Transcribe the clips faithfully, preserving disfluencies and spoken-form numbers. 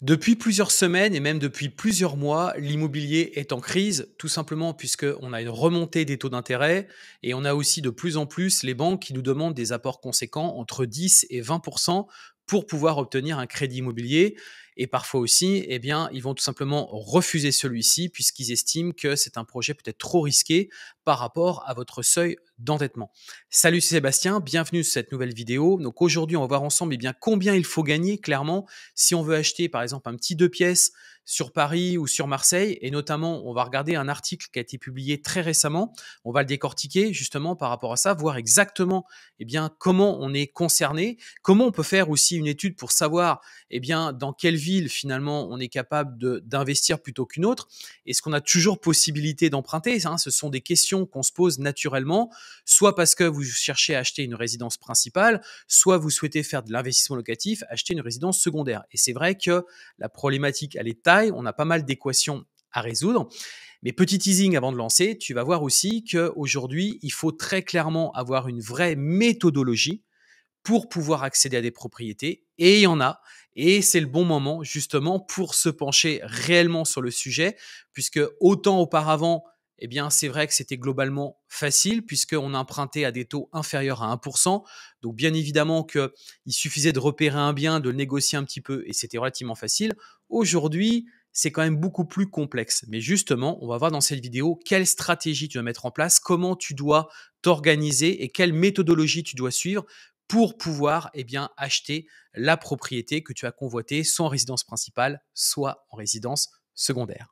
Depuis plusieurs semaines et même depuis plusieurs mois, l'immobilier est en crise, tout simplement puisqu'on a une remontée des taux d'intérêt et on a aussi de plus en plus les banques qui nous demandent des apports conséquents entre dix et vingt pour cent pour pouvoir obtenir un crédit immobilier. Et parfois aussi, eh bien, ils vont tout simplement refuser celui-ci puisqu'ils estiment que c'est un projet peut-être trop risqué par rapport à votre seuil d'endettement. Salut, c'est Sébastien, bienvenue sur cette nouvelle vidéo. Donc aujourd'hui, on va voir ensemble eh bien, combien il faut gagner clairement si on veut acheter par exemple un petit deux pièces sur Paris ou sur Marseille. Et notamment, on va regarder un article qui a été publié très récemment. On va le décortiquer justement par rapport à ça, voir exactement eh bien, comment on est concerné, comment on peut faire aussi une étude pour savoir eh bien, dans quelle ville finalement, on est capable d'investir plutôt qu'une autre. Est-ce qu'on a toujours possibilité d'emprunter, hein, ce sont des questions qu'on se pose naturellement, soit parce que vous cherchez à acheter une résidence principale, soit vous souhaitez faire de l'investissement locatif, acheter une résidence secondaire. Et c'est vrai que la problématique, elle est taille, on a pas mal d'équations à résoudre. Mais petit teasing avant de lancer, tu vas voir aussi qu'aujourd'hui, il faut très clairement avoir une vraie méthodologie pour pouvoir accéder à des propriétés. Et il y en a. Et c'est le bon moment justement pour se pencher réellement sur le sujet, puisque autant auparavant, eh bien, c'est vrai que c'était globalement facile puisqu'on empruntait à des taux inférieurs à un pour cent. Donc, bien évidemment qu'il suffisait de repérer un bien, de le négocier un petit peu et c'était relativement facile. Aujourd'hui, c'est quand même beaucoup plus complexe. Mais justement, on va voir dans cette vidéo quelle stratégie tu dois mettre en place, comment tu dois t'organiser et quelle méthodologie tu dois suivre pour pouvoir eh bien, acheter la propriété que tu as convoitée, soit en résidence principale, soit en résidence secondaire.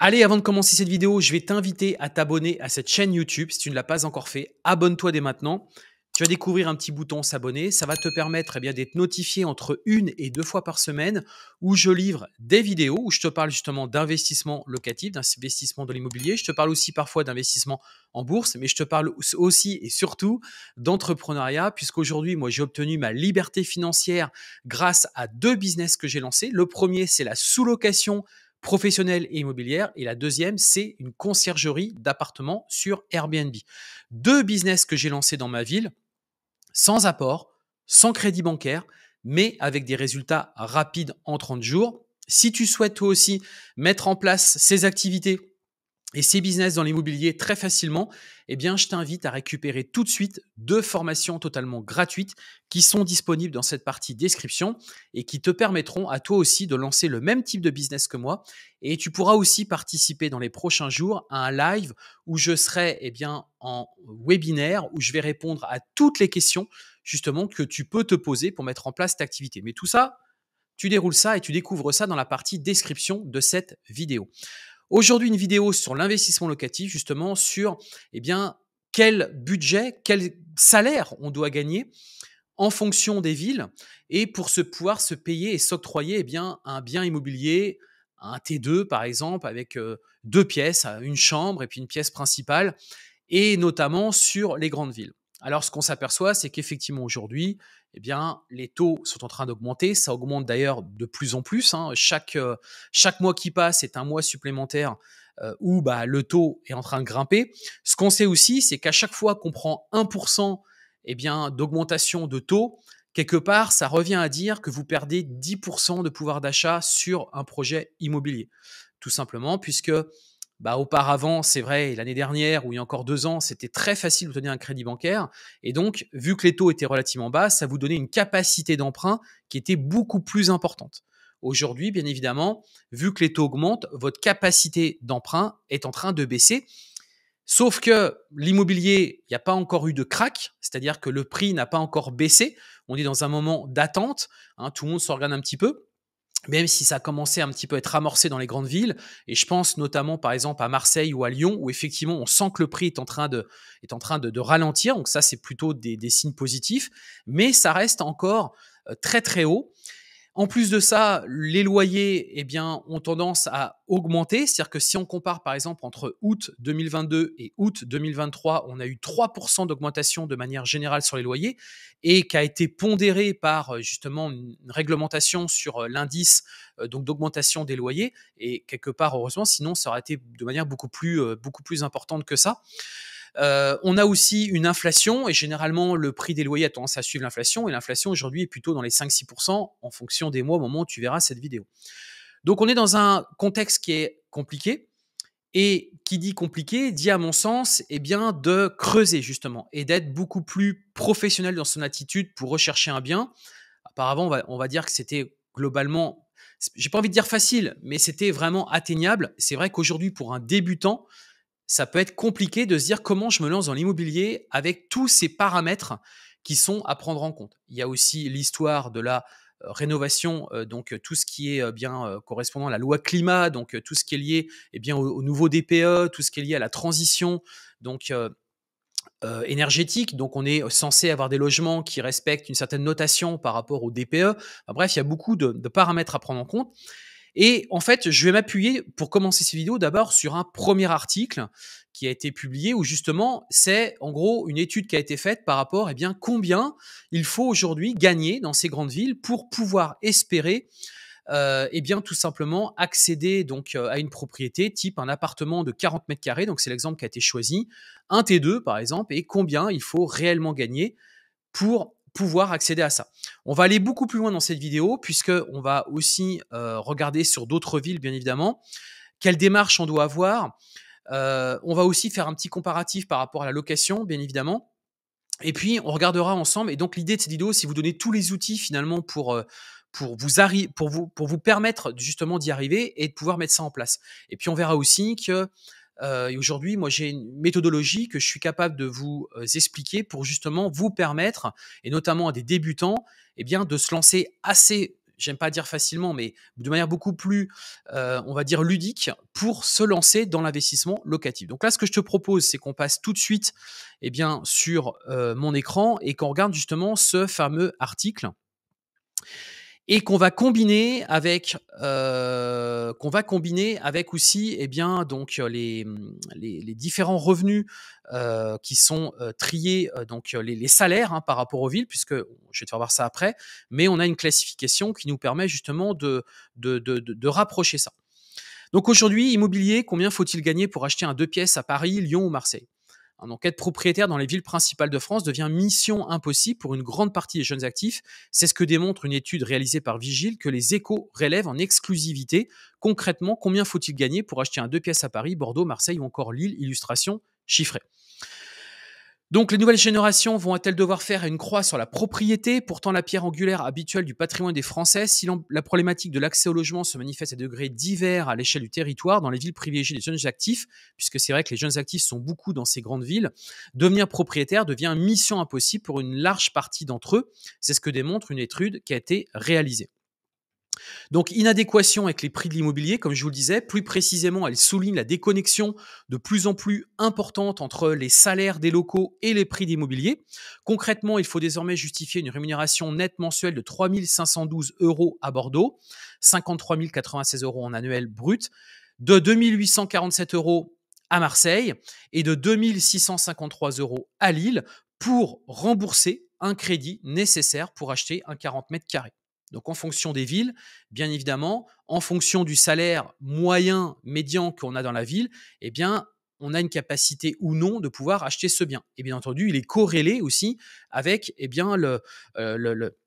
Allez, avant de commencer cette vidéo, je vais t'inviter à t'abonner à cette chaîne YouTube. Si tu ne l'as pas encore fait, abonne-toi dès maintenant. Tu vas découvrir un petit bouton s'abonner. Ça va te permettre eh bien, d'être notifié entre une et deux fois par semaine où je livre des vidéos, où je te parle justement d'investissement locatif, d'investissement dans l'immobilier. Je te parle aussi parfois d'investissement en bourse, mais je te parle aussi et surtout d'entrepreneuriat puisqu'aujourd'hui, moi, j'ai obtenu ma liberté financière grâce à deux business que j'ai lancés. Le premier, c'est la sous-location professionnelle et immobilière. Et la deuxième, c'est une conciergerie d'appartements sur Airbnb. Deux business que j'ai lancés dans ma ville, sans apport, sans crédit bancaire, mais avec des résultats rapides en trente jours. Si tu souhaites toi aussi mettre en place ces activités et ces business dans l'immobilier très facilement, eh bien, je t'invite à récupérer tout de suite deux formations totalement gratuites qui sont disponibles dans cette partie description et qui te permettront à toi aussi de lancer le même type de business que moi. Et tu pourras aussi participer dans les prochains jours à un live où je serai eh bien, en webinaire où je vais répondre à toutes les questions justement que tu peux te poser pour mettre en place cette activité. Mais tout ça, tu déroules ça et tu découvres ça dans la partie description de cette vidéo. Aujourd'hui, une vidéo sur l'investissement locatif, justement sur eh bien, quel budget, quel salaire on doit gagner en fonction des villes et pour se pouvoir se payer et s'octroyer eh bien, un bien immobilier, un T deux par exemple, avec euh, deux pièces, une chambre et puis une pièce principale et notamment sur les grandes villes. Alors, ce qu'on s'aperçoit, c'est qu'effectivement aujourd'hui, eh bien, les taux sont en train d'augmenter. Ça augmente d'ailleurs de plus en plus. Hein. Chaque, euh, chaque mois qui passe est un mois supplémentaire euh, où bah, le taux est en train de grimper. Ce qu'on sait aussi, c'est qu'à chaque fois qu'on prend un pour cent eh bien, d'augmentation de taux, quelque part, ça revient à dire que vous perdez dix pour cent de pouvoir d'achat sur un projet immobilier. Tout simplement, puisque Bah, auparavant, c'est vrai, l'année dernière ou il y a encore deux ans, c'était très facile d'obtenir un crédit bancaire. Et donc, vu que les taux étaient relativement bas, ça vous donnait une capacité d'emprunt qui était beaucoup plus importante. Aujourd'hui, bien évidemment, vu que les taux augmentent, votre capacité d'emprunt est en train de baisser. Sauf que l'immobilier, il n'y a pas encore eu de crack, c'est-à-dire que le prix n'a pas encore baissé. On est dans un moment d'attente, hein, tout le monde s'en regarde un petit peu. Même si ça a commencé un petit peu à être amorcé dans les grandes villes, et je pense notamment par exemple à Marseille ou à Lyon, où effectivement on sent que le prix est en train de, est en train de, de ralentir, donc ça c'est plutôt des, des signes positifs, mais ça reste encore très très haut. En plus de ça, les loyers, eh bien, ont tendance à augmenter. C'est-à-dire que si on compare, par exemple, entre août deux mille vingt-deux et août deux mille vingt-trois, on a eu trois pour cent d'augmentation de manière générale sur les loyers et qui a été pondérée par, justement, une réglementation sur l'indice donc d'augmentation des loyers. Et quelque part, heureusement, sinon, ça aurait été de manière beaucoup plus, beaucoup plus importante que ça. Euh, on a aussi une inflation et généralement le prix des loyers a tendance à suivre l'inflation et l'inflation aujourd'hui est plutôt dans les cinq à six pour cent en fonction des mois au moment où tu verras cette vidéo. Donc on est dans un contexte qui est compliqué et qui dit compliqué dit à mon sens eh bien, de creuser justement et d'être beaucoup plus professionnel dans son attitude pour rechercher un bien. Apparemment on va, on va dire que c'était globalement, j'ai pas envie de dire facile, mais c'était vraiment atteignable. C'est vrai qu'aujourd'hui pour un débutant, ça peut être compliqué de se dire comment je me lance dans l'immobilier avec tous ces paramètres qui sont à prendre en compte. Il y a aussi l'histoire de la rénovation, donc tout ce qui est bien correspondant à la loi climat, donc tout ce qui est lié eh bien, au nouveau D P E, tout ce qui est lié à la transition donc, euh, euh, énergétique. Donc, on est censé avoir des logements qui respectent une certaine notation par rapport au D P E. Enfin, bref, il y a beaucoup de, de paramètres à prendre en compte. Et en fait, je vais m'appuyer pour commencer ces vidéos d'abord sur un premier article qui a été publié où justement, c'est en gros une étude qui a été faite par rapport à eh bien, combien il faut aujourd'hui gagner dans ces grandes villes pour pouvoir espérer euh, eh bien, tout simplement accéder donc, à une propriété type un appartement de quarante mètres carrés. Donc, c'est l'exemple qui a été choisi, un T deux par exemple, et combien il faut réellement gagner pour pouvoir accéder à ça. On va aller beaucoup plus loin dans cette vidéo puisqu'on va aussi euh, regarder sur d'autres villes, bien évidemment, quelle démarche on doit avoir. Euh, on va aussi faire un petit comparatif par rapport à la location, bien évidemment. Et puis, on regardera ensemble. Et donc, l'idée de cette vidéo, c'est vous donner tous les outils finalement pour, euh, pour, vous, pour, vous, pour vous permettre justement d'y arriver et de pouvoir mettre ça en place. Et puis, on verra aussi que Euh, aujourd'hui, moi, j'ai une méthodologie que je suis capable de vous euh, expliquer pour justement vous permettre, et notamment à des débutants, eh bien, de se lancer assez, j'aime pas dire facilement, mais de manière beaucoup plus, euh, on va dire, ludique pour se lancer dans l'investissement locatif. Donc là, ce que je te propose, c'est qu'on passe tout de suite eh bien, sur euh, mon écran et qu'on regarde justement ce fameux article et qu'on va combiner avec euh, qu'on va combiner avec aussi eh bien donc les les, les différents revenus euh, qui sont euh, triés euh, donc les, les salaires hein, par rapport aux villes, puisque je vais te faire voir ça après, mais on a une classification qui nous permet justement de de de, de, de rapprocher ça. Donc aujourd'hui, immobilier, combien faut-il gagner pour acheter un deux pièces à Paris, Lyon ou Marseille? Donc, être propriétaire dans les villes principales de France devient mission impossible pour une grande partie des jeunes actifs. C'est ce que démontre une étude réalisée par Vigile que les Échos relèvent en exclusivité. Concrètement, combien faut-il gagner pour acheter un deux pièces à Paris, Bordeaux, Marseille ou encore Lille? Illustration chiffrée. Donc, les nouvelles générations vont-elles devoir faire une croix sur la propriété? Pourtant, la pierre angulaire habituelle du patrimoine des Français, si la problématique de l'accès au logement se manifeste à degrés divers à l'échelle du territoire, dans les villes privilégiées des jeunes actifs, puisque c'est vrai que les jeunes actifs sont beaucoup dans ces grandes villes, devenir propriétaire devient mission impossible pour une large partie d'entre eux. C'est ce que démontre une étude qui a été réalisée. Donc, inadéquation avec les prix de l'immobilier, comme je vous le disais, plus précisément, elle souligne la déconnexion de plus en plus importante entre les salaires des locaux et les prix d'immobilier. Concrètement, il faut désormais justifier une rémunération nette mensuelle de trois mille cinq cent douze euros à Bordeaux, cinquante-trois mille quatre-vingt-seize euros en annuel brut, de deux mille huit cent quarante-sept euros à Marseille et de deux mille six cent cinquante-trois euros à Lille pour rembourser un crédit nécessaire pour acheter un quarante mètres carrés. Donc, en fonction des villes, bien évidemment, en fonction du salaire moyen, médian qu'on a dans la ville, eh bien, on a une capacité ou non de pouvoir acheter ce bien. Et bien entendu, il est corrélé aussi avec eh bien, le, euh, le, le,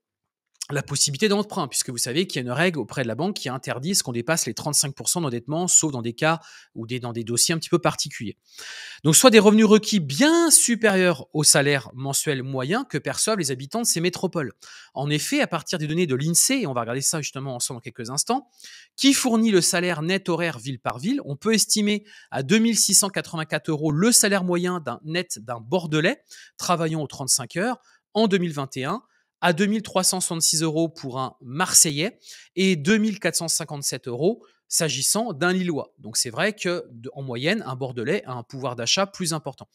la possibilité d'emprunt, puisque vous savez qu'il y a une règle auprès de la banque qui interdit ce qu'on dépasse les trente-cinq pour cent d'endettement, sauf dans des cas ou des, dans des dossiers un petit peu particuliers. Donc, soit des revenus requis bien supérieurs au salaire mensuel moyen que perçoivent les habitants de ces métropoles. En effet, à partir des données de l'INSEE, et on va regarder ça justement ensemble dans quelques instants, qui fournit le salaire net horaire ville par ville, on peut estimer à deux mille six cent quatre-vingt-quatre euros le salaire moyen d'un net d'un Bordelais travaillant aux trente-cinq heures en deux mille vingt et un, à deux mille trois cent soixante-six euros pour un Marseillais et deux mille quatre cent cinquante-sept euros s'agissant d'un Lillois. Donc, c'est vrai qu'en moyenne, un Bordelais a un pouvoir d'achat plus important.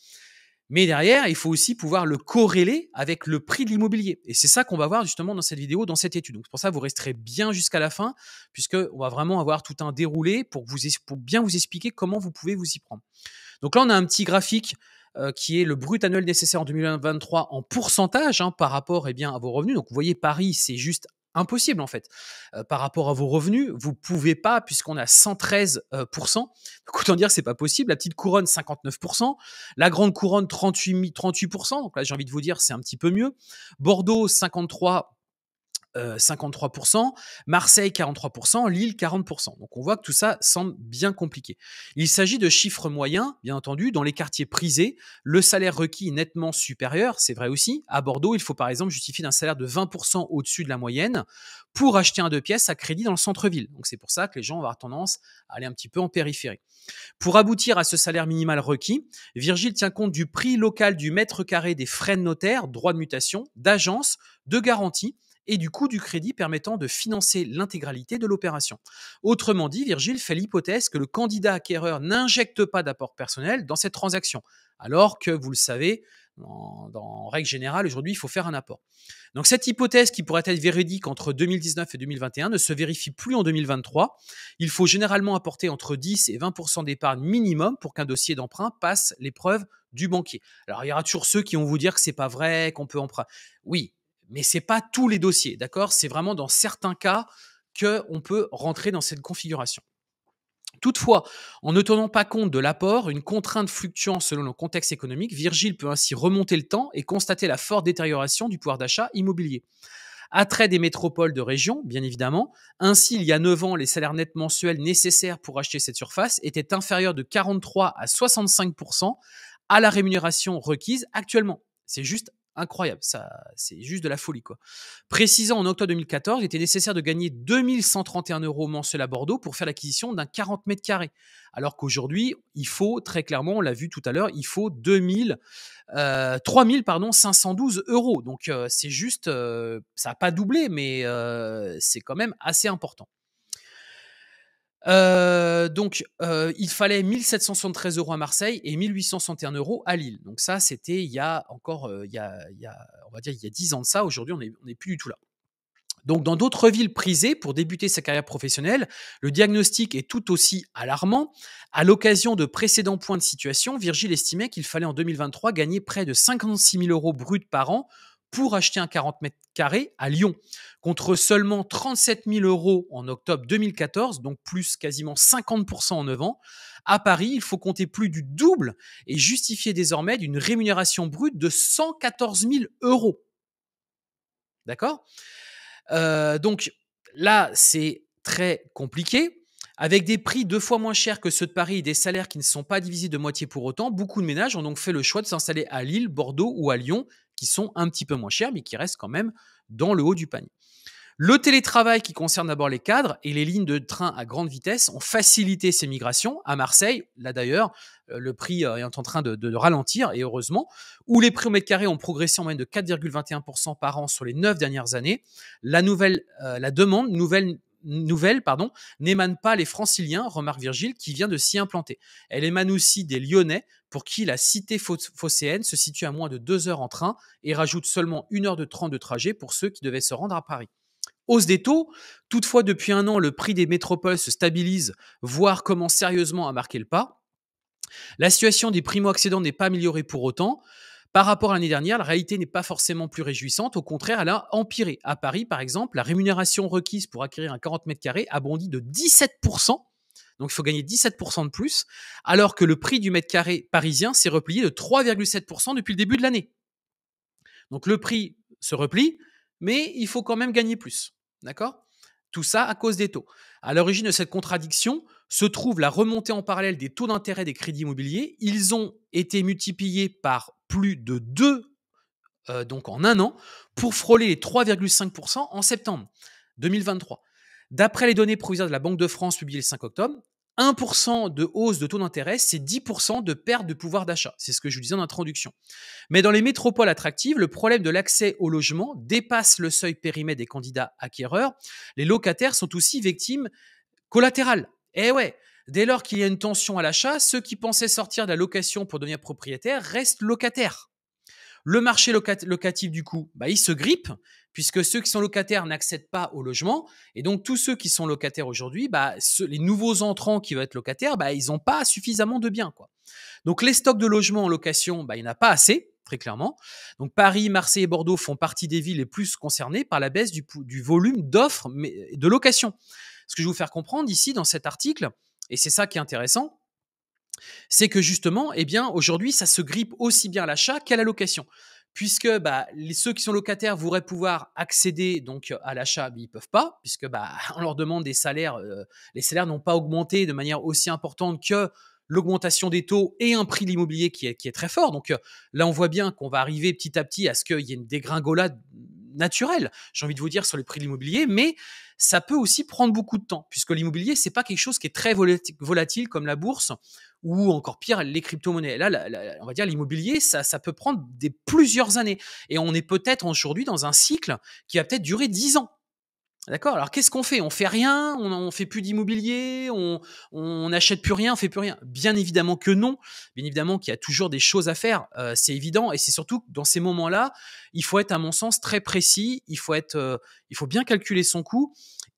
Mais derrière, il faut aussi pouvoir le corréler avec le prix de l'immobilier. Et c'est ça qu'on va voir justement dans cette vidéo, dans cette étude. Donc, c'est pour ça que vous resterez bien jusqu'à la fin, puisqu'on va vraiment avoir tout un déroulé pour, vous, pour bien vous expliquer comment vous pouvez vous y prendre. Donc là, on a un petit graphique euh, qui est le brut annuel nécessaire en deux mille vingt-trois en pourcentage hein, par rapport eh bien, à vos revenus. Donc, vous voyez, Paris, c'est juste impossible en fait. Euh, par rapport à vos revenus, vous ne pouvez pas puisqu'on a cent treize pour cent. Euh, donc autant dire que ce n'est pas possible. La petite couronne, cinquante-neuf pour cent. La grande couronne, trente-huit pour cent. Donc là, j'ai envie de vous dire, c'est un petit peu mieux. Bordeaux, cinquante-trois pour cent. Euh, cinquante-trois pour cent, Marseille quarante-trois pour cent, Lille quarante pour cent. Donc on voit que tout ça semble bien compliqué. Il s'agit de chiffres moyens, bien entendu, dans les quartiers prisés, le salaire requis est nettement supérieur, c'est vrai aussi. À Bordeaux, il faut par exemple justifier d'un salaire de vingt pour cent au-dessus de la moyenne pour acheter un deux pièces à crédit dans le centre-ville. Donc c'est pour ça que les gens vont avoir tendance à aller un petit peu en périphérie. Pour aboutir à ce salaire minimal requis, Vigile tient compte du prix local du mètre carré des frais de notaire, droits de mutation, d'agence, de garantie, et du coût du crédit permettant de financer l'intégralité de l'opération. Autrement dit, Vigile fait l'hypothèse que le candidat acquéreur n'injecte pas d'apport personnel dans cette transaction, alors que, vous le savez, en, en règle générale, aujourd'hui, il faut faire un apport. Donc, cette hypothèse qui pourrait être véridique entre deux mille dix-neuf et deux mille vingt et un ne se vérifie plus en deux mille vingt-trois. Il faut généralement apporter entre dix et vingt pour cent d'épargne minimum pour qu'un dossier d'emprunt passe l'épreuve du banquier. Alors, il y aura toujours ceux qui vont vous dire que ce n'est pas vrai, qu'on peut emprunter. Oui, mais ce n'est pas tous les dossiers, d'accord? C'est vraiment dans certains cas qu'on peut rentrer dans cette configuration. Toutefois, en ne tenant pas compte de l'apport, une contrainte fluctuant selon le contexte économique, Vigile peut ainsi remonter le temps et constater la forte détérioration du pouvoir d'achat immobilier. Attrait des métropoles de région, bien évidemment. Ainsi, il y a neuf ans, les salaires nets mensuels nécessaires pour acheter cette surface étaient inférieurs de quarante-trois à soixante-cinq pour cent à la rémunération requise actuellement. C'est juste incroyable, ça, c'est juste de la folie, quoi. Précisant en octobre deux mille quatorze, il était nécessaire de gagner deux mille cent trente et un euros mensuel à Bordeaux pour faire l'acquisition d'un quarante mètres carrés. Alors qu'aujourd'hui, il faut, très clairement, on l'a vu tout à l'heure, il faut deux mille, euh, trois mille, pardon, cinq cent douze euros. Donc, euh, c'est juste, euh, ça n'a pas doublé, mais euh, c'est quand même assez important. Euh, donc, euh, il fallait mille sept cent soixante-treize euros à Marseille et mille huit cent soixante et un euros à Lille. Donc ça, c'était il y a encore, euh, il y a, il y a, on va dire, il y a dix ans de ça. Aujourd'hui, on n'est on n'est plus du tout là. Donc, dans d'autres villes prisées, pour débuter sa carrière professionnelle, le diagnostic est tout aussi alarmant. À l'occasion de précédents points de situation, Vigile estimait qu'il fallait en deux mille vingt-trois gagner près de cinquante-six mille euros bruts par an pour acheter un quarante mètres carrés à Lyon, contre seulement trente-sept mille euros en octobre deux mille quatorze, donc plus quasiment cinquante pour cent en neuf ans. À Paris, il faut compter plus du double et justifier désormais d'une rémunération brute de cent quatorze mille euros. D'accord ? euh, Donc là, c'est très compliqué. Avec des prix deux fois moins chers que ceux de Paris et des salaires qui ne sont pas divisés de moitié pour autant, beaucoup de ménages ont donc fait le choix de s'installer à Lille, Bordeaux ou à Lyon, qui sont un petit peu moins chers, mais qui restent quand même dans le haut du panier. Le télétravail qui concerne d'abord les cadres et les lignes de train à grande vitesse ont facilité ces migrations à Marseille. Là d'ailleurs, le prix est en train de, de, de ralentir et heureusement, où les prix au mètre carré ont progressé en moyenne de quatre virgule vingt et un pour cent par an sur les neuf dernières années. La, nouvelle, euh, la demande nouvelle Nouvelle, pardon, n'émane pas les franciliens, remarque Vigile, qui vient de s'y implanter. Elle émane aussi des Lyonnais, pour qui la cité phocéenne se situe à moins de deux heures en train et rajoute seulement une heure de trente de trajet pour ceux qui devaient se rendre à Paris. Hausse des taux, toutefois depuis un an, le prix des métropoles se stabilise, voire commence sérieusement à marquer le pas. La situation des primo-accédants n'est pas améliorée pour autant. Par rapport à l'année dernière, la réalité n'est pas forcément plus réjouissante. Au contraire, elle a empiré. À Paris, par exemple, la rémunération requise pour acquérir un quarante mètres carrés a bondi de dix-sept pour cent. Donc, il faut gagner dix-sept pour cent de plus. Alors que le prix du mètre carré parisien s'est replié de trois virgule sept pour cent depuis le début de l'année. Donc, le prix se replie, mais il faut quand même gagner plus. D'accord ? Tout ça à cause des taux. À l'origine de cette contradiction se trouve la remontée en parallèle des taux d'intérêt des crédits immobiliers. Ils ont été multipliés par plus de deux, euh, donc en un an, pour frôler les trois virgule cinq pour cent en septembre deux mille vingt-trois. D'après les données provisoires de la Banque de France publiées le cinq octobre, un pour cent de hausse de taux d'intérêt, c'est dix pour cent de perte de pouvoir d'achat. C'est ce que je vous disais en introduction. Mais dans les métropoles attractives, le problème de l'accès au logement dépasse le seuil périmé des candidats acquéreurs. Les locataires sont aussi victimes collatérales. Eh ouais, Dès lors qu'il y a une tension à l'achat, ceux qui pensaient sortir de la location pour devenir propriétaire restent locataires. Le marché locat- locatif, du coup, bah, il se grippe, puisque ceux qui sont locataires n'accèdent pas au logement. Et donc, tous ceux qui sont locataires aujourd'hui, bah, ceux, les nouveaux entrants qui vont être locataires, bah, ils n'ont pas suffisamment de biens, quoi. Donc, les stocks de logements en location, bah, il n'y en a pas assez, très clairement. Donc, Paris, Marseille et Bordeaux font partie des villes les plus concernées par la baisse du, du volume d'offres de location. Ce que je vais vous faire comprendre ici, dans cet article, et c'est ça qui est intéressant, c'est que justement, eh bien, aujourd'hui, ça se grippe aussi bien à l'achat qu'à la location. Puisque bah, les, ceux qui sont locataires voudraient pouvoir accéder donc, à l'achat, mais ils ne peuvent pas, puisque bah, on leur demande des salaires. Euh, les salaires n'ont pas augmenté de manière aussi importante que l'augmentation des taux et un prix de l'immobilier qui est, qui est très fort. Donc euh, là, on voit bien qu'on va arriver petit à petit à ce qu'il y ait une dégringolade naturelle, j'ai envie de vous dire, sur les prix de l'immobilier, mais ça peut aussi prendre beaucoup de temps, puisque l'immobilier, ce n'est pas quelque chose qui est très volatile comme la bourse, ou encore pire, les crypto-monnaies. Là, la, la, on va dire l'immobilier, ça, ça peut prendre des plusieurs années. Et on est peut-être aujourd'hui dans un cycle qui va peut-être durer dix ans. D'accord? Alors, qu'est-ce qu'on fait? On fait rien, on ne fait plus d'immobilier, on n'achète plus rien, on fait plus rien. Bien évidemment que non. Bien évidemment qu'il y a toujours des choses à faire, euh, c'est évident. Et c'est surtout que dans ces moments-là, il faut être, à mon sens, très précis. Il faut, être, euh, il faut bien calculer son coût.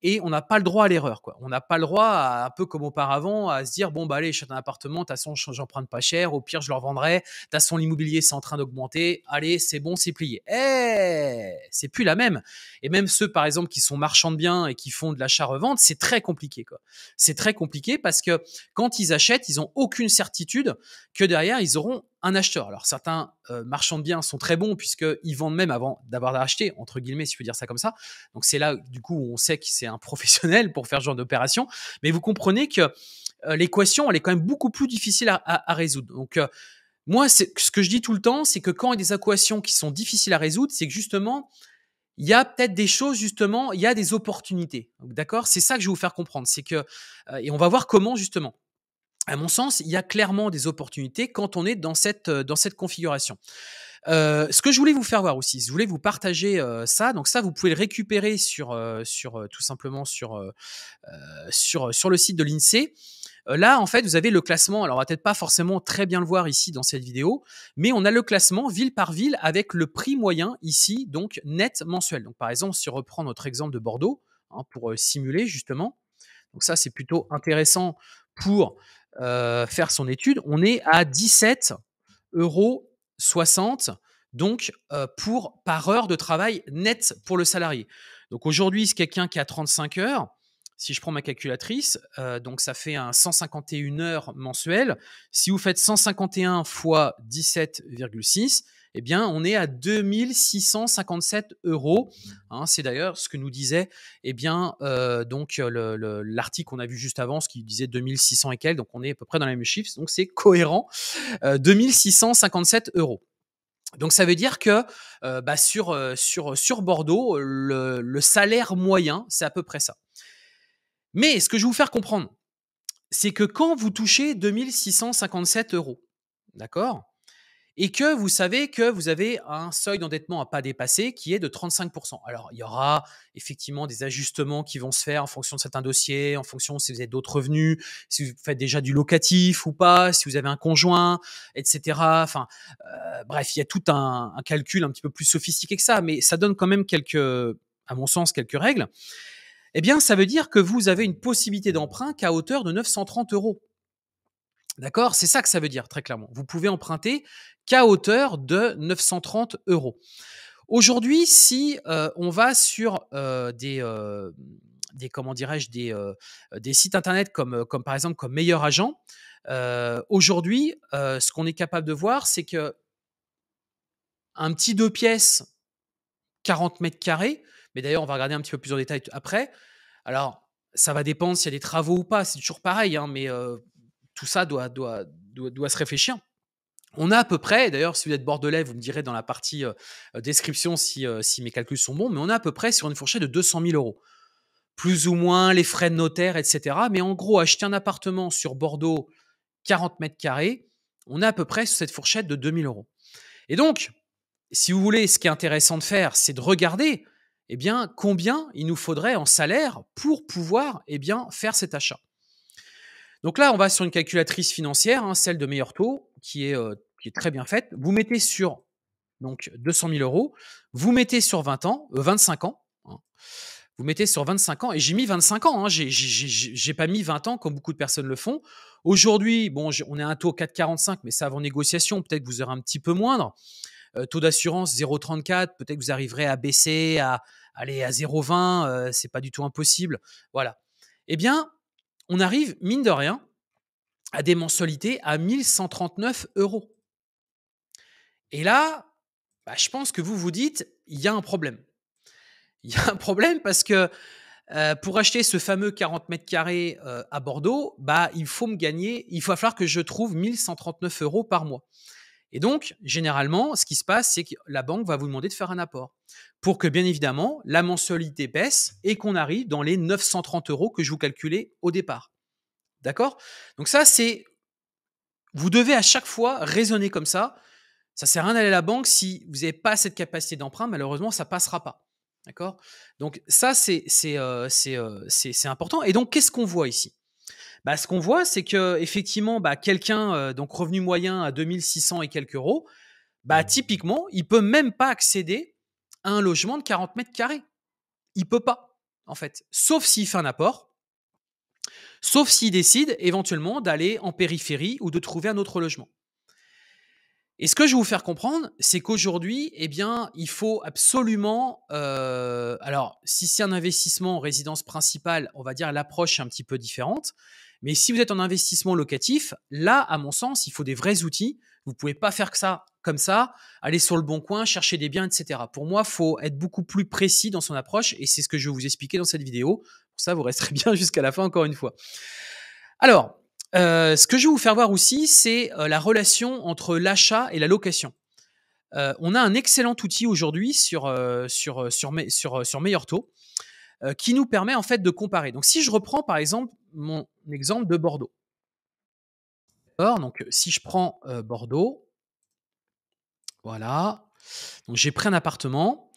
Et on n'a pas le droit à l'erreur, quoi. On n'a pas le droit, à, un peu comme auparavant, à se dire « Bon, bah allez, j'achète un appartement, de toute façon, j'emprunte pas cher, au pire, je le revendrai, de toute façon, l'immobilier, c'est en train d'augmenter, allez, c'est bon, c'est plié. » Eh, c'est plus la même. Et même ceux, par exemple, qui sont marchands de biens et qui font de l'achat-revente, c'est très compliqué, quoi. C'est très compliqué parce que quand ils achètent, ils n'ont aucune certitude que derrière, ils auront un acheteur. Alors, certains euh, marchands de biens sont très bons puisqu'ils vendent même avant d'avoir acheté, entre guillemets, si je peux dire ça comme ça. Donc, c'est là, du coup, où on sait que c'est un professionnel pour faire ce genre d'opération. Mais vous comprenez que euh, l'équation, elle est quand même beaucoup plus difficile à, à, à résoudre. Donc, euh, moi, c'est, ce que je dis tout le temps, c'est que quand il y a des équations qui sont difficiles à résoudre, c'est que justement, il y a peut-être des choses, justement, il y a des opportunités. Donc, d'accord? C'est ça que je vais vous faire comprendre. C'est que, euh, et on va voir comment, justement. À mon sens, il y a clairement des opportunités quand on est dans cette, dans cette configuration. Euh, ce que je voulais vous faire voir aussi, je voulais vous partager euh, ça. Donc ça, vous pouvez le récupérer sur, euh, sur, euh, tout simplement sur, euh, sur, sur le site de l'INSEE. Euh, là, en fait, vous avez le classement. Alors, on va peut-être pas forcément très bien le voir ici dans cette vidéo, mais on a le classement ville par ville avec le prix moyen ici, donc net mensuel. Donc par exemple, si on reprend notre exemple de Bordeaux, hein, pour euh, simuler justement. Donc ça, c'est plutôt intéressant pour... Euh, faire son étude, on est à dix-sept euros soixante, donc euh, pour, par heure de travail net pour le salarié. Donc aujourd'hui, c'est quelqu'un qui a trente-cinq heures. Si je prends ma calculatrice, euh, donc ça fait un cent cinquante et une heures mensuelles. Si vous faites cent cinquante et un fois dix-sept virgule six, eh bien, on est à deux mille six cent cinquante-sept euros. Hein, c'est d'ailleurs ce que nous disait eh bien, euh, donc, le, le, l'article qu'on a vu juste avant, ce qui disait deux mille six cents et quelques. Donc, on est à peu près dans les mêmes chiffres. Donc, c'est cohérent. Euh, deux mille six cent cinquante-sept euros. Donc, ça veut dire que euh, bah, sur, euh, sur, sur Bordeaux, le, le salaire moyen, c'est à peu près ça. Mais ce que je vais vous faire comprendre, c'est que quand vous touchez deux mille six cent cinquante-sept euros, d'accord ? Et que vous savez que vous avez un seuil d'endettement à pas dépasser qui est de trente-cinq pour cent. Alors, il y aura effectivement des ajustements qui vont se faire en fonction de certains dossiers, en fonction si vous avez d'autres revenus, si vous faites déjà du locatif ou pas, si vous avez un conjoint, et cetera. Enfin, euh, bref, il y a tout un, un calcul un petit peu plus sophistiqué que ça, mais ça donne quand même quelques, à mon sens, quelques règles. Eh bien, ça veut dire que vous avez une possibilité d'emprunt qu'à hauteur de neuf cent trente euros. D'accord? C'est ça que ça veut dire, très clairement. Vous pouvez emprunter qu'à hauteur de neuf cent trente euros. Aujourd'hui, si euh, on va sur euh, des, euh, des, comment dirais-je, des, euh, des sites internet comme, comme par exemple comme Meilleur Agent, euh, aujourd'hui, euh, ce qu'on est capable de voir, c'est que un petit deux pièces, quarante mètres carrés, mais d'ailleurs, on va regarder un petit peu plus en détail après. Alors, ça va dépendre s'il y a des travaux ou pas, c'est toujours pareil, hein, mais... Euh, Tout ça doit, doit, doit, doit se réfléchir. On a à peu près, d'ailleurs, si vous êtes bordelais, vous me direz dans la partie euh, description si, euh, si mes calculs sont bons, mais on a à peu près sur une fourchette de deux cent mille euros. Plus ou moins les frais de notaire, et cetera. Mais en gros, acheter un appartement sur Bordeaux, quarante mètres carrés, on a à peu près sur cette fourchette de deux mille euros. Et donc, si vous voulez, ce qui est intéressant de faire, c'est de regarder eh bien, combien il nous faudrait en salaire pour pouvoir eh bien, faire cet achat. Donc là, on va sur une calculatrice financière, hein, celle de Meilleur Taux, qui est, euh, qui est très bien faite. Vous mettez sur donc, deux cent mille euros, vous mettez sur vingt ans, euh, vingt-cinq ans, hein. Vous mettez sur vingt-cinq ans, et j'ai mis vingt-cinq ans, hein. Je n'ai pas mis vingt ans comme beaucoup de personnes le font. Aujourd'hui, bon, on est à un taux quatre virgule quarante-cinq, mais ça avant négociation, peut-être que vous aurez un petit peu moindre. Euh, taux d'assurance zéro virgule trente-quatre, peut-être que vous arriverez à baisser, à aller à zéro virgule vingt, euh, ce n'est pas du tout impossible. Voilà. Eh bien, on arrive, mine de rien, à des mensualités à mille cent trente-neuf euros. Et là, bah, je pense que vous vous dites, il y a un problème. Il y a un problème parce que euh, pour acheter ce fameux quarante mètres carrés euh, à Bordeaux, bah, il faut me gagner, il va falloir que je trouve mille cent trente-neuf euros par mois. Et donc, généralement, ce qui se passe, c'est que la banque va vous demander de faire un apport pour que, bien évidemment, la mensualité baisse et qu'on arrive dans les neuf cent trente euros que je vous calculais au départ. D'accord? Donc ça, c'est… Vous devez à chaque fois raisonner comme ça. Ça ne sert à rien d'aller à la banque. Si vous n'avez pas cette capacité d'emprunt, malheureusement, ça ne passera pas. D'accord? Donc, ça, c'est euh, euh, important. Et donc, qu'est-ce qu'on voit ici? Bah, ce qu'on voit, c'est qu'effectivement, bah, quelqu'un, euh, donc revenu moyen à deux mille six cents et quelques euros, bah, typiquement, il ne peut même pas accéder à un logement de quarante mètres carrés. Il ne peut pas, en fait. Sauf s'il fait un apport, sauf s'il décide éventuellement d'aller en périphérie ou de trouver un autre logement. Et ce que je vais vous faire comprendre, c'est qu'aujourd'hui, eh bien, il faut absolument… Euh, alors, si c'est un investissement en résidence principale, on va dire l'approche est un petit peu différente. Mais si vous êtes en investissement locatif, là, à mon sens, il faut des vrais outils. Vous ne pouvez pas faire que ça comme ça, aller sur Le Bon Coin, chercher des biens, et cetera. Pour moi, il faut être beaucoup plus précis dans son approche et c'est ce que je vais vous expliquer dans cette vidéo. Pour ça, vous resterez bien jusqu'à la fin encore une fois. Alors… Euh, ce que je vais vous faire voir aussi, c'est euh, la relation entre l'achat et la location. Euh, on a un excellent outil aujourd'hui sur, euh, sur, sur, sur, sur Meilleur Taux euh, qui nous permet en fait de comparer. Donc, si je reprends par exemple mon exemple de Bordeaux. Alors, donc, si je prends euh, Bordeaux, voilà. Donc, j'ai pris un appartement.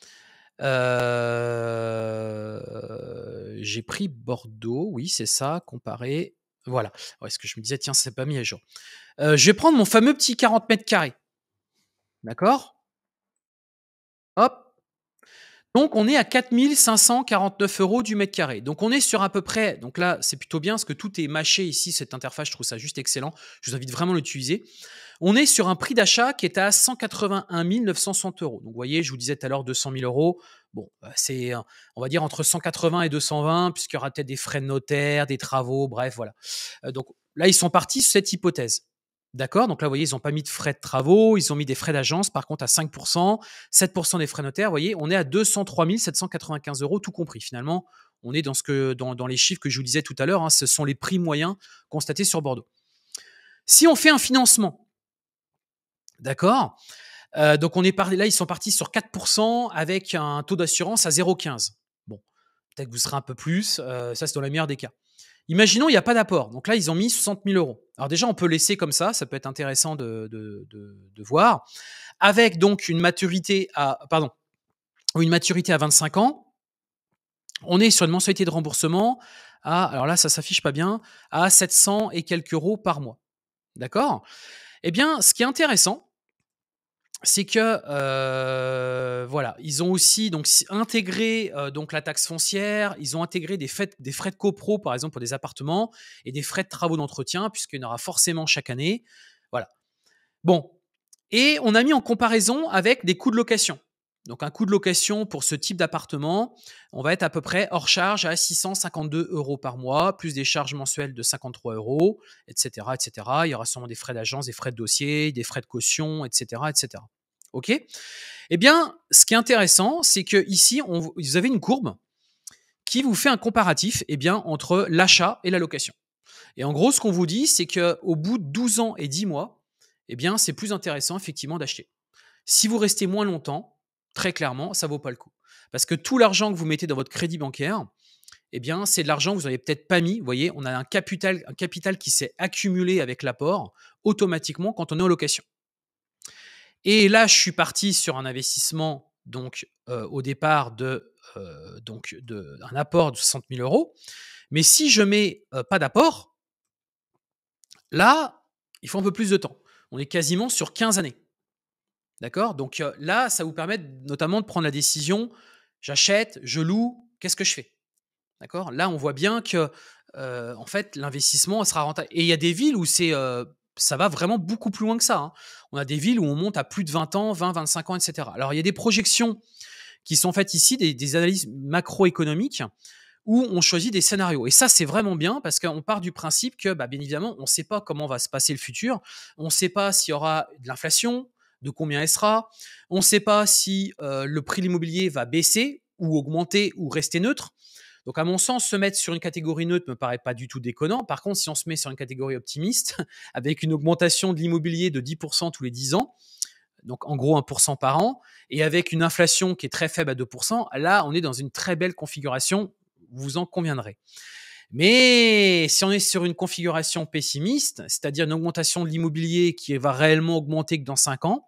Euh, j'ai pris Bordeaux, oui, c'est ça, comparé. Voilà. Ouais, ce que je me disais, tiens, c'est pas mis à jour. Euh, je vais prendre mon fameux petit quarante mètres carrés. D'accord? Hop. Donc, on est à quatre mille cinq cent quarante-neuf euros du mètre carré. Donc, on est sur à peu près… Donc là, c'est plutôt bien parce que tout est mâché ici. Cette interface, je trouve ça juste excellent. Je vous invite vraiment à l'utiliser. On est sur un prix d'achat qui est à cent quatre-vingt-un mille neuf cent soixante euros. Donc, vous voyez, je vous disais tout à l'heure deux cent mille euros. Bon, c'est, on va dire, entre cent quatre-vingts et deux cent vingt puisqu'il y aura peut-être des frais de notaire, des travaux, bref, voilà. Donc, là, ils sont partis sur cette hypothèse. D'accord? Donc là, vous voyez, ils n'ont pas mis de frais de travaux, ils ont mis des frais d'agence, par contre, à cinq pour cent, sept pour cent des frais notaires. Vous voyez, on est à deux cent trois mille sept cent quatre-vingt-quinze euros, tout compris. Finalement, on est dans, ce que, dans, dans les chiffres que je vous disais tout à l'heure. Hein, ce sont les prix moyens constatés sur Bordeaux. Si on fait un financement, d'accord? euh, Donc, on est par, là, ils sont partis sur quatre pour cent avec un taux d'assurance à zéro virgule quinze. Bon, peut-être que vous serez un peu plus. Euh, ça, c'est dans le meilleur des cas. Imaginons, il n'y a pas d'apport. Donc là, ils ont mis soixante mille euros. Alors déjà, on peut laisser comme ça. Ça peut être intéressant de, de, de, de voir. Avec donc une maturité à, pardon, une maturité à vingt-cinq ans, on est sur une mensualité de remboursement à, alors là, ça ne s'affiche pas bien, à sept cents et quelques euros par mois. D'accord? Eh bien, ce qui est intéressant, c'est que, euh, voilà, ils ont aussi donc, intégré euh, donc, la taxe foncière, ils ont intégré des, fait, des frais de copro, par exemple, pour des appartements et des frais de travaux d'entretien, puisqu'il y en aura forcément chaque année. Voilà. Bon. Et on a mis en comparaison avec des coûts de location. Donc, un coût de location pour ce type d'appartement, on va être à peu près hors charge à six cent cinquante-deux euros par mois, plus des charges mensuelles de cinquante-trois euros, et cetera, et cetera. Il y aura sûrement des frais d'agence, des frais de dossier, des frais de caution, et cetera, et cetera. OK? Eh bien, ce qui est intéressant, c'est qu'ici, vous avez une courbe qui vous fait un comparatif eh bien, entre l'achat et la location. Et en gros, ce qu'on vous dit, c'est qu'au bout de douze ans et dix mois, eh bien, c'est plus intéressant effectivement d'acheter. Si vous restez moins longtemps, très clairement, ça ne vaut pas le coup. Parce que tout l'argent que vous mettez dans votre crédit bancaire, eh bien, c'est de l'argent que vous n'avez peut-être pas mis. Vous voyez, on a un capital, un capital qui s'est accumulé avec l'apport automatiquement quand on est en location. Et là, je suis parti sur un investissement donc, euh, au départ de, euh, donc de, d'un apport de soixante mille euros. Mais si je ne mets euh, pas d'apport, Là, il faut un peu plus de temps. On est quasiment sur quinze années. D'accord? Donc euh, là, ça vous permet notamment de prendre la décision, j'achète, je loue, qu'est-ce que je fais? D'accord? Là, on voit bien que euh, en fait, l'investissement sera rentable. Et il y a des villes où c'est, euh, ça va vraiment beaucoup plus loin que ça, hein. On a des villes où on monte à plus de vingt ans, vingt, vingt-cinq ans, et cetera. Alors, il y a des projections qui sont faites ici, des, des analyses macroéconomiques où on choisit des scénarios. Et ça, c'est vraiment bien parce qu'on part du principe que, bah, bien évidemment, on ne sait pas comment va se passer le futur. On ne sait pas s'il y aura de l'inflation, de combien elle sera. On ne sait pas si euh, le prix de l'immobilier va baisser ou augmenter ou rester neutre. Donc, à mon sens, se mettre sur une catégorie neutre ne me paraît pas du tout déconnant. Par contre, si on se met sur une catégorie optimiste, avec une augmentation de l'immobilier de dix pour cent tous les dix ans, donc en gros un pour cent par an, et avec une inflation qui est très faible à deux pour cent, là, on est dans une très belle configuration, vous en conviendrez. Mais si on est sur une configuration pessimiste, c'est-à-dire une augmentation de l'immobilier qui va réellement augmenter que dans cinq ans,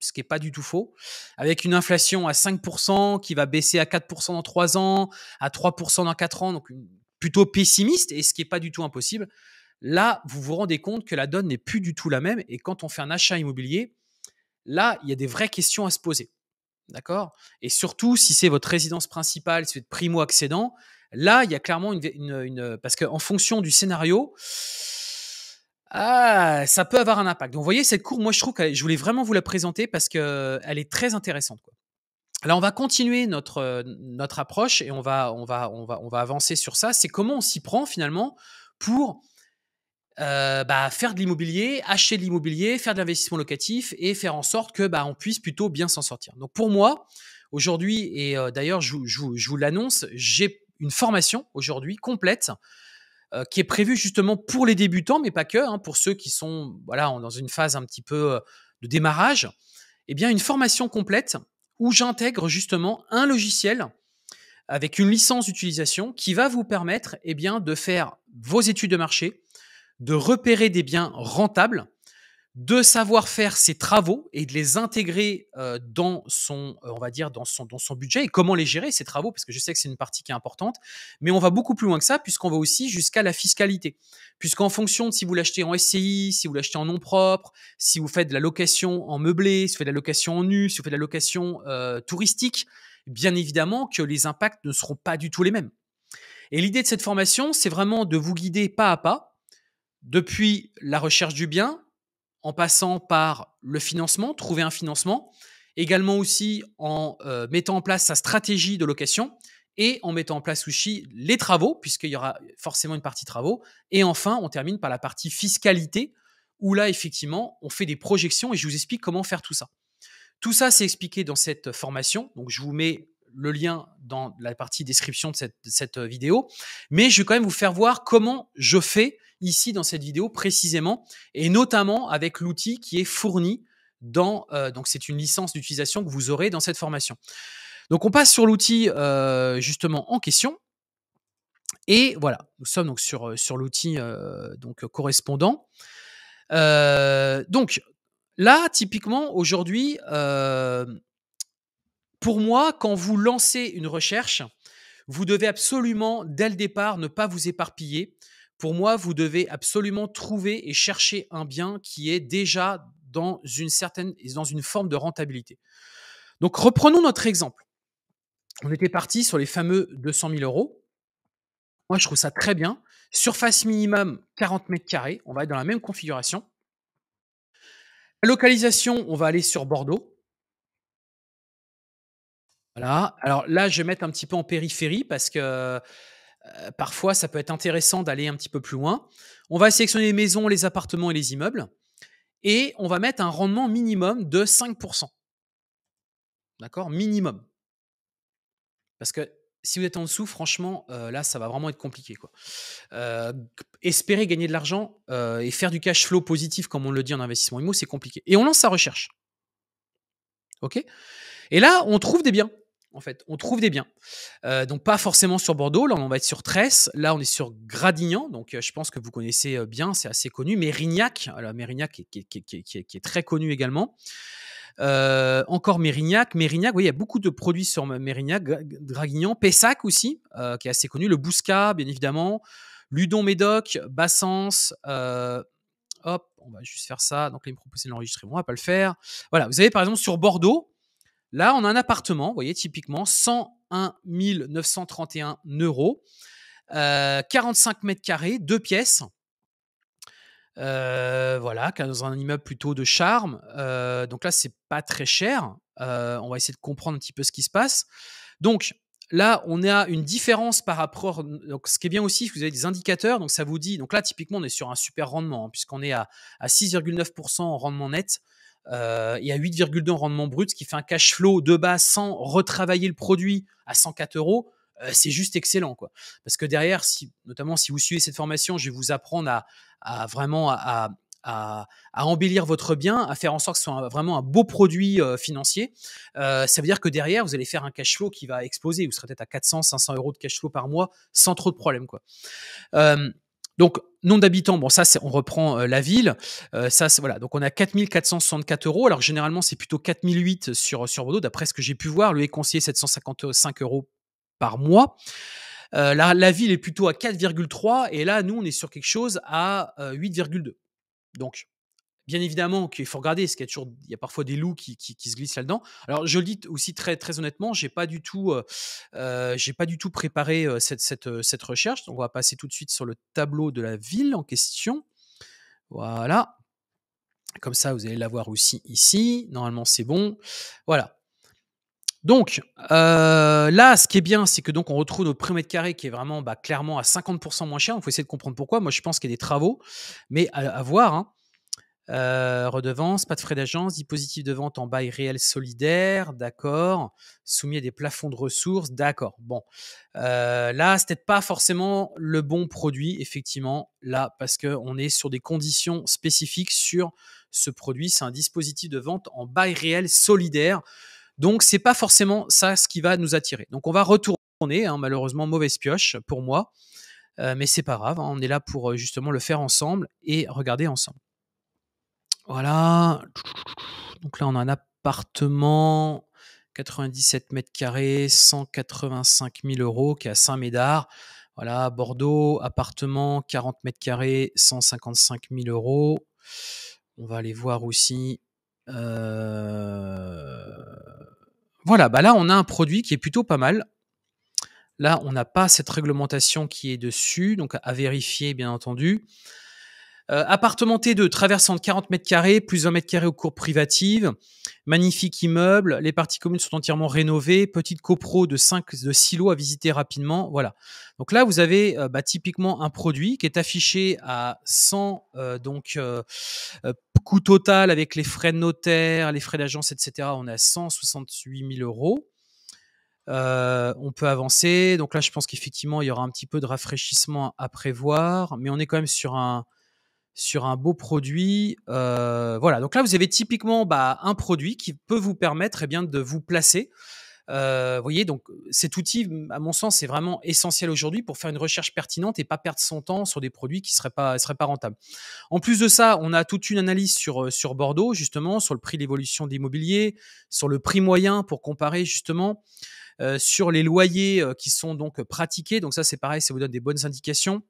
ce qui n'est pas du tout faux, avec une inflation à cinq pour cent qui va baisser à quatre pour cent dans trois ans, à trois pour cent dans quatre ans, donc plutôt pessimiste, et ce qui n'est pas du tout impossible, là, vous vous rendez compte que la donne n'est plus du tout la même. Et quand on fait un achat immobilier, là, il y a des vraies questions à se poser. D'accord? Et surtout, si c'est votre résidence principale, si vous êtes primo-accédant, là, il y a clairement une... une, une parce qu'en fonction du scénario... Ah, ça peut avoir un impact. Donc, vous voyez, cette courbe, moi, je trouve que je voulais vraiment vous la présenter parce qu'elle est très intéressante, quoi. Alors, on va continuer notre, notre approche et on va, on, va, on, va, on va avancer sur ça. C'est comment on s'y prend, finalement, pour euh, bah, faire de l'immobilier, acheter de l'immobilier, faire de l'investissement locatif et faire en sorte que bah, on puisse plutôt bien s'en sortir. Donc, pour moi, aujourd'hui, et euh, d'ailleurs, je, je, je vous l'annonce, j'ai une formation aujourd'hui complète qui est prévu justement pour les débutants, mais pas que, hein, pour ceux qui sont voilà, dans une phase un petit peu de démarrage, eh bien une formation complète où j'intègre justement un logiciel avec une licence d'utilisation qui va vous permettre eh bien, de faire vos études de marché, de repérer des biens rentables, de savoir faire ses travaux et de les intégrer euh, dans son, euh, on va dire dans son, dans son budget et comment les gérer ces travaux, parce que je sais que c'est une partie qui est importante, mais on va beaucoup plus loin que ça puisqu'on va aussi jusqu'à la fiscalité, puisqu'en fonction de si vous l'achetez en S C I, si vous l'achetez en nom propre, si vous faites de la location en meublé, si vous faites de la location en nu, si vous faites de la location euh, touristique, bien évidemment que les impacts ne seront pas du tout les mêmes. Et l'idée de cette formation, c'est vraiment de vous guider pas à pas depuis la recherche du bien, en passant par le financement, trouver un financement, également aussi en euh, mettant en place sa stratégie de location et en mettant en place aussi les travaux, puisqu'il y aura forcément une partie travaux. Et enfin, on termine par la partie fiscalité, où là, effectivement, on fait des projections et je vous explique comment faire tout ça. Tout ça, c'est expliqué dans cette formation. Donc, je vous mets le lien dans la partie description de cette, cette vidéo. Mais je vais quand même vous faire voir comment je fais ici dans cette vidéo précisément et notamment avec l'outil qui est fourni dans, euh, donc c'est une licence d'utilisation que vous aurez dans cette formation. Donc on passe sur l'outil euh, justement en question et voilà, nous sommes donc sur, sur l'outil euh, donc correspondant. Euh, donc là, typiquement aujourd'hui, euh, pour moi, quand vous lancez une recherche, vous devez absolument dès le départ ne pas vous éparpiller. Pour moi, vous devez absolument trouver et chercher un bien qui est déjà dans une certaine, dans une forme de rentabilité. Donc, reprenons notre exemple. On était parti sur les fameux deux cent mille euros. Moi, je trouve ça très bien. Surface minimum, quarante mètres carrés. On va être dans la même configuration. La localisation, on va aller sur Bordeaux. Voilà. Alors là, je vais mettre un petit peu en périphérie parce que Euh, parfois, ça peut être intéressant d'aller un petit peu plus loin. On va sélectionner les maisons, les appartements et les immeubles. Et on va mettre un rendement minimum de cinq pour cent. D'accord? Minimum. Parce que si vous êtes en dessous, franchement, euh, là, ça va vraiment être compliqué, quoi. Euh, espérer gagner de l'argent euh, et faire du cash flow positif, comme on le dit en investissement immo, c'est compliqué. Et on lance sa recherche. OK? Et là, on trouve des biens. En fait, on trouve des biens. Euh, donc, pas forcément sur Bordeaux. Là, on va être sur Tresse. Là, on est sur Gradignan. Donc, euh, je pense que vous connaissez euh, bien. C'est assez connu. Mérignac. Alors, Mérignac qui, qui, qui, qui, qui, qui est très connu également. Euh, encore Mérignac. Mérignac, vous voyez, il y a beaucoup de produits sur Mérignac. Gradignan. Pessac aussi, euh, qui est assez connu. Le Bousca, bien évidemment. Ludon Médoc. Bassens. Euh, hop, on va juste faire ça. Donc là, il me proposait l'enregistrement, on ne va pas le faire. Voilà, vous avez par exemple sur Bordeaux, là, on a un appartement, vous voyez, typiquement, cent un mille neuf cent trente et un euros, euh, quarante-cinq mètres carrés, deux pièces. Euh, voilà, dans un immeuble plutôt de charme. Euh, donc là, c'est pas très cher. Euh, on va essayer de comprendre un petit peu ce qui se passe. Donc là, on a une différence par rapport. Donc, ce qui est bien aussi, vous avez des indicateurs. Donc ça vous dit. Donc là, typiquement, on est sur un super rendement hein, puisqu'on est à, à six virgule neuf pour cent en rendement net euh, et à huit virgule deux pour cent en rendement brut, ce qui fait un cash flow de base sans retravailler le produit à cent quatre euros. Euh, c'est juste excellent, quoi. Parce que derrière, si, notamment si vous suivez cette formation, je vais vous apprendre à, à vraiment à, à, à embellir votre bien, à faire en sorte que ce soit un, vraiment un beau produit euh, financier. Euh, ça veut dire que derrière, vous allez faire un cash flow qui va exploser. Vous serez peut-être à quatre cents, cinq cents euros de cash flow par mois sans trop de problèmes, quoi. Euh, donc, nombre d'habitants, bon, ça, c'est, on reprend euh, la ville. Euh, ça, c'est, voilà. Donc, on a quatre mille quatre cent soixante-quatre euros. Alors, généralement, c'est plutôt quatre mille huit sur, sur Bordeaux. D'après ce que j'ai pu voir, le conseiller, sept cent cinquante-cinq euros par mois. Euh, la, la ville est plutôt à quatre virgule trois et là, nous, on est sur quelque chose à euh, huit virgule deux. Donc, bien évidemment, qu'il faut regarder, parce qu'il y a, toujours, il y a parfois des loups qui, qui, qui se glissent là-dedans. Alors, je le dis aussi très, très honnêtement, je n'ai pas, euh, pas du tout préparé euh, cette, cette, cette recherche. Donc, on va passer tout de suite sur le tableau de la ville en question. Voilà. Comme ça, vous allez l'avoir aussi ici. Normalement, c'est bon. Voilà. Donc euh, là, ce qui est bien, c'est que donc on retrouve notre prix mètre carré qui est vraiment bah, clairement à cinquante pour cent moins cher. Il faut essayer de comprendre pourquoi. Moi, je pense qu'il y a des travaux, mais à, à voir. Hein. Euh, redevance, pas de frais d'agence, dispositif de vente en bail réel solidaire, d'accord. Soumis à des plafonds de ressources, d'accord. Bon, euh, là, c'est peut-être pas forcément le bon produit, effectivement, là, parce qu'on est sur des conditions spécifiques sur ce produit. C'est un dispositif de vente en bail réel solidaire. Donc, ce n'est pas forcément ça ce qui va nous attirer. Donc, on va retourner, hein, malheureusement, mauvaise pioche pour moi. Euh, mais ce n'est pas grave, hein, on est là pour justement le faire ensemble et regarder ensemble. Voilà. Donc là, on a un appartement, quatre-vingt-dix-sept mètres carrés, cent quatre-vingt-cinq mille euros, qui est à Saint-Médard. Voilà, Bordeaux, appartement, quarante mètres carrés, cent cinquante-cinq mille euros. On va aller voir aussi... Euh... Voilà, bah là on a un produit qui est plutôt pas mal. Là on n'a pas cette réglementation qui est dessus, donc à vérifier bien entendu. Euh, appartement T deux, traversant de quarante mètres carrés, plus vingt mètres carrés aux cours privatives, magnifique immeuble, les parties communes sont entièrement rénovées, petite copro de cinq, de six lots à visiter rapidement, voilà. Donc là, vous avez euh, bah, typiquement un produit qui est affiché à cent, euh, donc euh, euh, coût total avec les frais de notaire, les frais d'agence, et cetera. On est à cent soixante-huit mille euros. Euh, on peut avancer. Donc là, je pense qu'effectivement, il y aura un petit peu de rafraîchissement à prévoir, mais on est quand même sur un... sur un beau produit. Euh, voilà, donc là, vous avez typiquement bah, un produit qui peut vous permettre eh bien, de vous placer. Euh, vous voyez, donc cet outil, à mon sens, c'est vraiment essentiel aujourd'hui pour faire une recherche pertinente et pas perdre son temps sur des produits qui ne seraient pas, seraient pas rentables. En plus de ça, on a toute une analyse sur, sur Bordeaux, justement, sur le prix d'évolution de l'immobilier, sur le prix moyen pour comparer, justement, euh, sur les loyers euh, qui sont donc pratiqués. Donc ça, c'est pareil, ça vous donne des bonnes indications.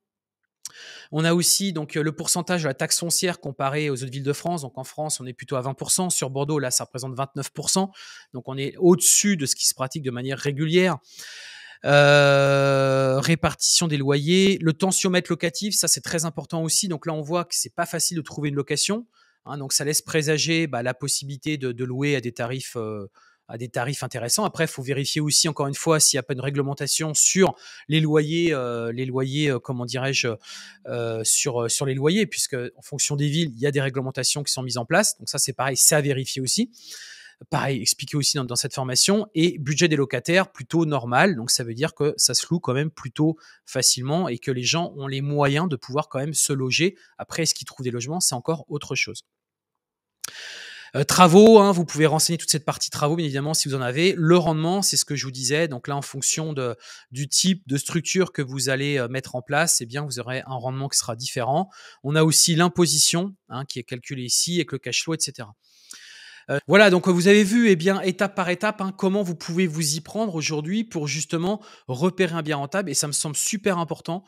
On a aussi donc, le pourcentage de la taxe foncière comparé aux autres villes de France. Donc en France, on est plutôt à vingt pour cent. Sur Bordeaux, là, ça représente vingt-neuf pour cent. Donc on est au-dessus de ce qui se pratique de manière régulière. Euh, répartition des loyers. Le tensiomètre locatif, ça, c'est très important aussi. Donc là, on voit que ce n'est pas facile de trouver une location. Hein, donc ça laisse présager bah, la possibilité de, de louer à des tarifs... Euh, à des tarifs intéressants. Après, il faut vérifier aussi, encore une fois, s'il n'y a pas une réglementation sur les loyers, euh, les loyers, euh, comment dirais-je, euh, sur, sur les loyers, puisque en fonction des villes, il y a des réglementations qui sont mises en place. Donc ça, c'est pareil, c'est à vérifier aussi. Pareil, expliqué aussi dans, dans cette formation. Et budget des locataires, plutôt normal. Donc ça veut dire que ça se loue quand même plutôt facilement et que les gens ont les moyens de pouvoir quand même se loger. Après, est-ce qu'ils trouvent des logements? C'est encore autre chose. Travaux, hein, vous pouvez renseigner toute cette partie travaux, bien évidemment, si vous en avez. Le rendement, c'est ce que je vous disais. Donc là, en fonction de, du type de structure que vous allez mettre en place, eh bien, vous aurez un rendement qui sera différent. On a aussi l'imposition hein, qui est calculée ici avec le cash flow, et cetera. Euh, voilà, donc vous avez vu, eh bien, étape par étape, hein, comment vous pouvez vous y prendre aujourd'hui pour justement repérer un bien rentable. Et ça me semble super important,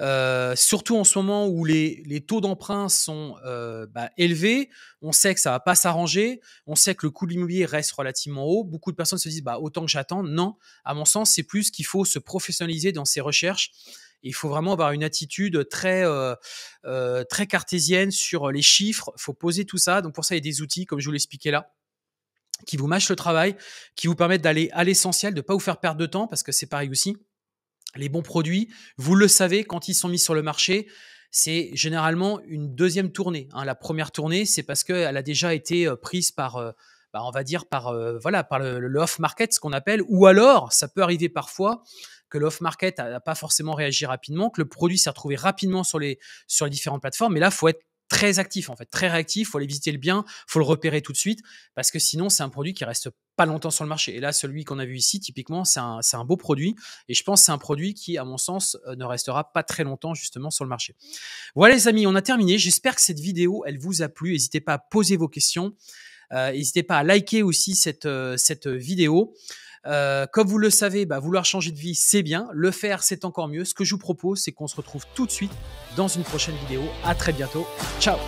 euh, surtout en ce moment où les, les taux d'emprunt sont euh, bah, élevés. On sait que ça ne va pas s'arranger. On sait que le coût de l'immobilier reste relativement haut. Beaucoup de personnes se disent bah, « autant que j'attends ». Non, à mon sens, c'est plus qu'il faut se professionnaliser dans ses recherches. Il faut vraiment avoir une attitude très, euh, euh, très cartésienne sur les chiffres. Il faut poser tout ça. Donc, pour ça, il y a des outils, comme je vous l'expliquais là, qui vous mâchent le travail, qui vous permettent d'aller à l'essentiel, de ne pas vous faire perdre de temps, parce que c'est pareil aussi. Les bons produits, vous le savez, quand ils sont mis sur le marché, c'est généralement une deuxième tournée. Hein. La première tournée, c'est parce qu'elle a déjà été prise par... Euh, Bah, on va dire par, euh, voilà, par le, le off-market, ce qu'on appelle, ou alors ça peut arriver parfois que l'off-market n'a pas forcément réagi rapidement, que le produit s'est retrouvé rapidement sur les, sur les différentes plateformes, mais là, il faut être très actif, en fait, très réactif, il faut aller visiter le bien, il faut le repérer tout de suite, parce que sinon, c'est un produit qui reste pas longtemps sur le marché. Et là, celui qu'on a vu ici, typiquement, c'est un, c'est un beau produit, et je pense que c'est un produit qui, à mon sens, ne restera pas très longtemps, justement, sur le marché. Voilà, les amis, on a terminé. J'espère que cette vidéo, elle vous a plu. N'hésitez pas à poser vos questions. Euh, n'hésitez pas à liker aussi cette, euh, cette vidéo. Euh, comme vous le savez, bah, vouloir changer de vie, c'est bien. Le faire, c'est encore mieux. Ce que je vous propose, c'est qu'on se retrouve tout de suite dans une prochaine vidéo. À très bientôt. Ciao!